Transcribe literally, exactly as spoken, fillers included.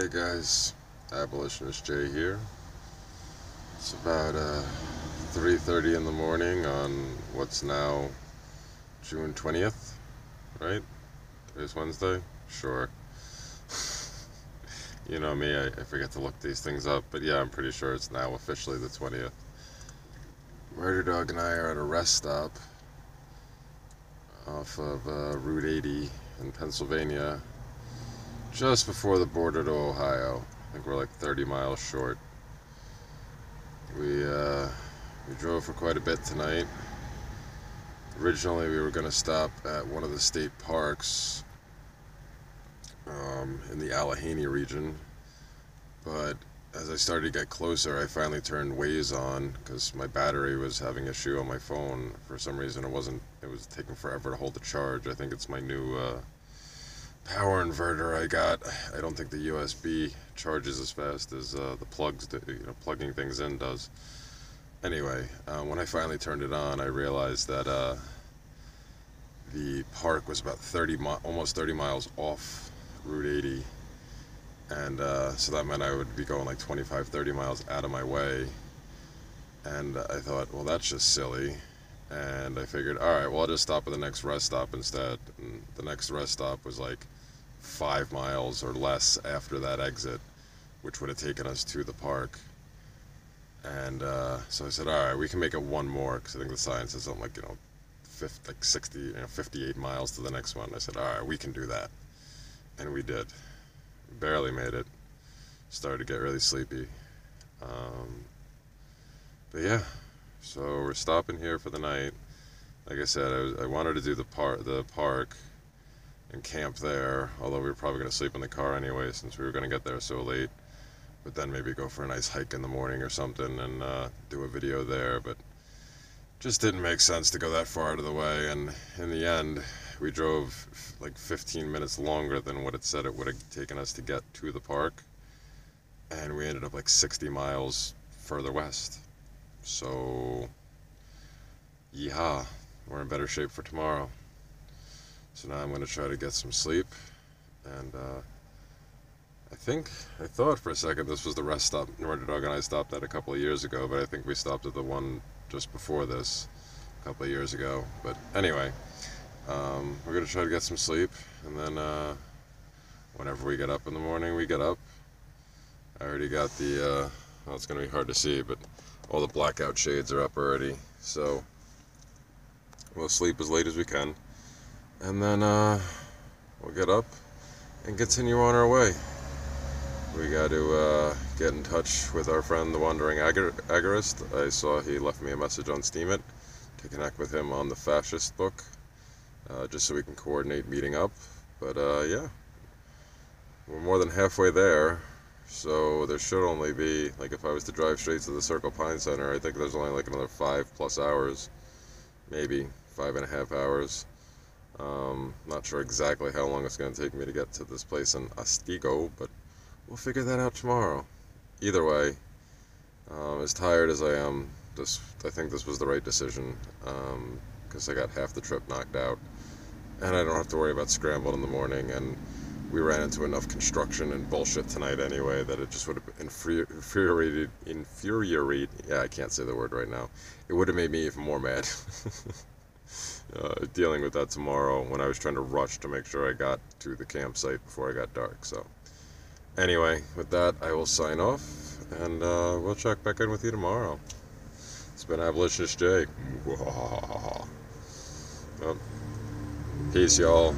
Hey guys, Abolitionist Jay here. It's about uh, three thirty in the morning on what's now June twentieth, right? Today's Wednesday? Sure. You know me, I, I forget to look these things up, but yeah, I'm pretty sure it's now officially the twentieth. Murder Dog and I are at a rest stop off of uh, Route eighty in Pennsylvania, just before the border to Ohio. I think we're like thirty miles short. We, uh, we drove for quite a bit tonight. Originally we were going to stop at one of the state parks um, in the Allegheny region, but as I started to get closer I finally turned Waze on because my battery was having an issue on my phone. For some reason it wasn't, it was taking forever to hold the charge. I think it's my new uh, power inverter I got. I don't think the U S B charges as fast as uh, the plugs do, you know, plugging things in does. Anyway, uh, when I finally turned it on, I realized that uh, the park was about thirty, almost thirty miles off Route eighty, and uh, so that meant I would be going like twenty-five, thirty miles out of my way. And I thought, well, that's just silly. And I figured, all right, well, I'll just stop at the next rest stop instead. And the next rest stop was like five miles or less after that exit, which would have taken us to the park. And uh, so I said, all right, we can make it one more, because I think the sign says something like, you know, fifty, like sixty, you know, fifty-eight miles to the next one. I said, all right, we can do that. And we did. Barely made it. Started to get really sleepy. Um, but yeah. So we're stopping here for the night. Like I said, I, was, I wanted to do the, par the park and camp there, although we were probably going to sleep in the car anyway since we were going to get there so late. But then maybe go for a nice hike in the morning or something and uh, do a video there. But just didn't make sense to go that far out of the way. And in the end, we drove f like fifteen minutes longer than what it said it would have taken us to get to the park. And we ended up like sixty miles further west. So, yeehaw, we're in better shape for tomorrow. So now I'm going to try to get some sleep, and uh, I think, I thought for a second this was the rest stop. Murder Dog and I stopped at a couple of years ago, but I think we stopped at the one just before this a couple of years ago. But anyway, um, we're going to try to get some sleep, and then uh, whenever we get up in the morning, we get up. I already got the, uh, well, it's going to be hard to see, but all the blackout shades are up already, so we'll sleep as late as we can, and then uh, we'll get up and continue on our way. We got to uh, get in touch with our friend, the Wandering Agorist. I saw he left me a message on Steemit to connect with him on the fascist book, uh, just so we can coordinate meeting up. But uh, yeah, we're more than halfway there. So there should only be, like if I was to drive straight to the Circle Pine Center, I think there's only like another five plus hours, maybe five and a half hours. Um, not sure exactly how long it's going to take me to get to this place in Astigo, but we'll figure that out tomorrow. Either way, um, as tired as I am, this I think this was the right decision, because um, I got half the trip knocked out, and I don't have to worry about scrambling in the morning, and we ran into enough construction and bullshit tonight anyway that it just would have infuri infuriated, infuriated, yeah, I can't say the word right now. It would have made me even more mad. uh, dealing with that tomorrow when I was trying to rush to make sure I got to the campsite before I got dark. So anyway, with that, I will sign off, and uh, we'll check back in with you tomorrow. It's been Abolitionist Jay. Well, peace, y'all.